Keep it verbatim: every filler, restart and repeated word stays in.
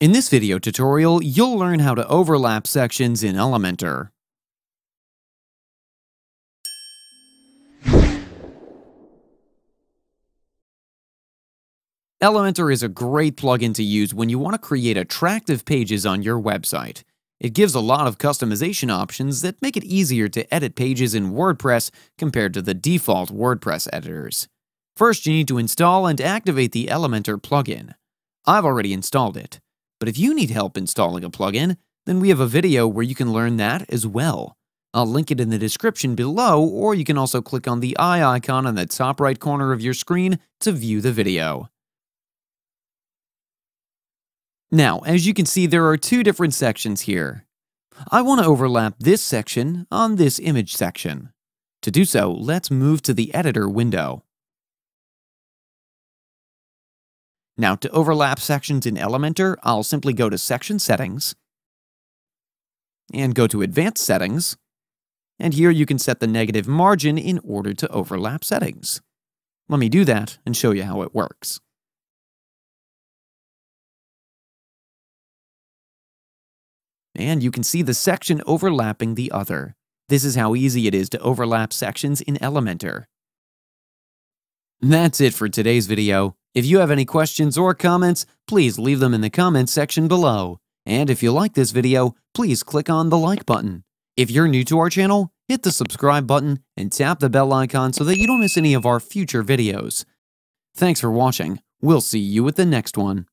In this video tutorial, you'll learn how to overlap sections in Elementor. Elementor is a great plugin to use when you want to create attractive pages on your website. It gives a lot of customization options that make it easier to edit pages in WordPress compared to the default WordPress editors. First, you need to install and activate the Elementor plugin. I've already installed it. But if you need help installing a plugin, then we have a video where you can learn that as well. I'll link it in the description below, or you can also click on the eye icon on the top right corner of your screen to view the video. Now, as you can see, there are two different sections here. I want to overlap this section on this image section. To do so, let's move to the editor window. Now, to overlap sections in Elementor, I'll simply go to Section Settings and go to Advanced Settings, and here you can set the negative margin in order to overlap settings. Let me do that and show you how it works. And you can see the section overlapping the other. This is how easy it is to overlap sections in Elementor. That's it for today's video. If you have any questions or comments, please leave them in the comments section below. And if you like this video, please click on the like button. If you're new to our channel, hit the subscribe button and tap the bell icon so that you don't miss any of our future videos. Thanks for watching. We'll see you at the next one.